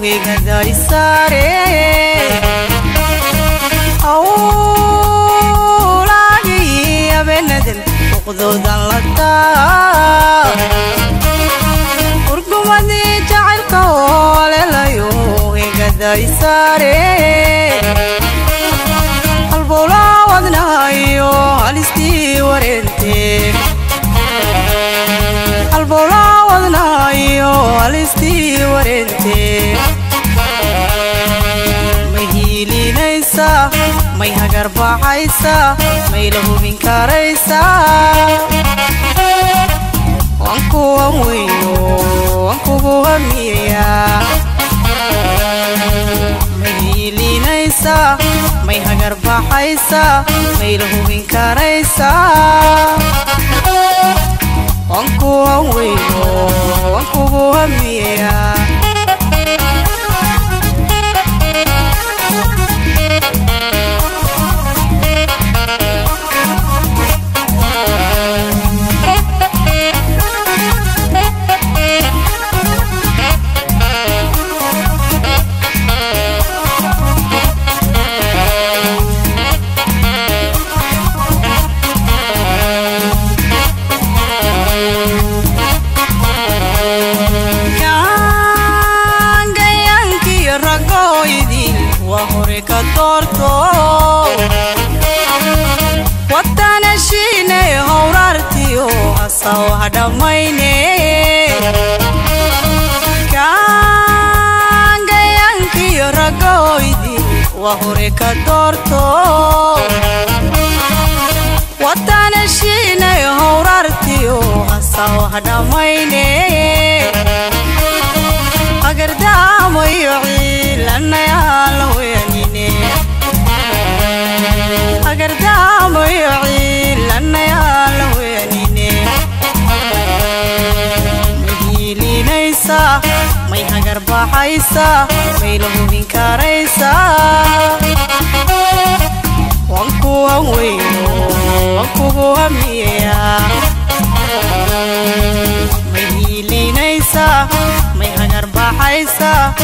وي غزالي ساري أولادي يا بندم وخذوا ذلتا أرجواني جعلك وليليو وي غزالي ساري البولا ودنايو هالستي ورنتي البولا هالستي ورنتي مهيلي نيسا ميها قربا حيسا ميلهو من كاريسا وانكو وموينو وانكو بوهميريا مهيلي نيسا ميها قربا حيسا ميلهو من كاريسا وانكو وموينو وانكو بوهميريا وهوريكا دورتو وطانا شيني هورارتيو هساو هدا ميني اقر دامو يوعي لنا يهالو ينيني اقر دامو يوعي لنا يهالو ينيني مهيلي نيسا ميها قربا حيسا ميلهو من كاريسا وانكو وموينو وانكو بوهميريا ميهيلي نيسا ميها قربا حيسا